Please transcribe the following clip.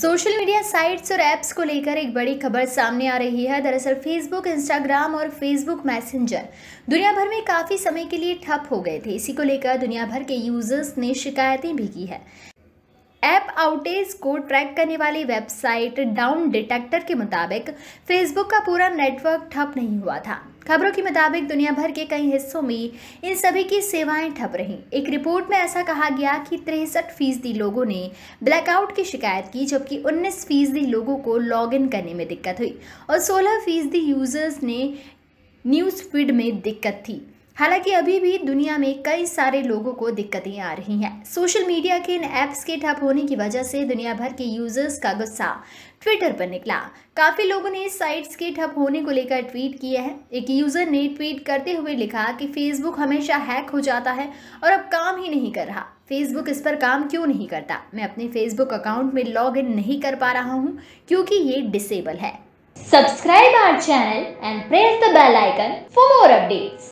Social media sites और apps को लेकर एक बड़ी खबर सामने आ रही है। दरअसल फेसबुक, इंस्टाग्राम और फेसबुक मैसेंजर दुनिया भर में काफ़ी समय के लिए ठप हो गए थे। इसी को लेकर दुनिया भर के यूजर्स ने शिकायतें भी की है। ऐप आउटेज को ट्रैक करने वाली वेबसाइट DownDetector के मुताबिक फेसबुक का पूरा नेटवर्क ठप नहीं हुआ था। खबरों के मुताबिक दुनिया भर के कई हिस्सों में इन सभी की सेवाएं ठप रहीं। एक रिपोर्ट में ऐसा कहा गया कि 63% लोगों ने ब्लैकआउट की शिकायत की, जबकि 19% लोगों को लॉगिन करने में दिक्कत हुई और 16% यूजर्स ने न्यूज़ फीड में दिक्कत थी। हालांकि अभी भी दुनिया में कई सारे लोगों को दिक्कतें आ रही हैं। सोशल मीडिया के इन ऐप्स के ठप होने की वजह से दुनिया भर के यूजर्स का गुस्सा ट्विटर पर निकला। काफ़ी लोगों ने इस साइट्स के ठप होने को लेकर ट्वीट किए हैं। एक यूज़र ने ट्वीट करते हुए लिखा कि फेसबुक हमेशा हैक हो जाता है और अब काम ही नहीं कर रहा। फेसबुक इस पर काम क्यों नहीं करता? मैं अपने फेसबुक अकाउंट में लॉग इन नहीं कर पा रहा हूँ क्योंकि ये डिसेबल है। Subscribe our channel and press the bell icon for more updates.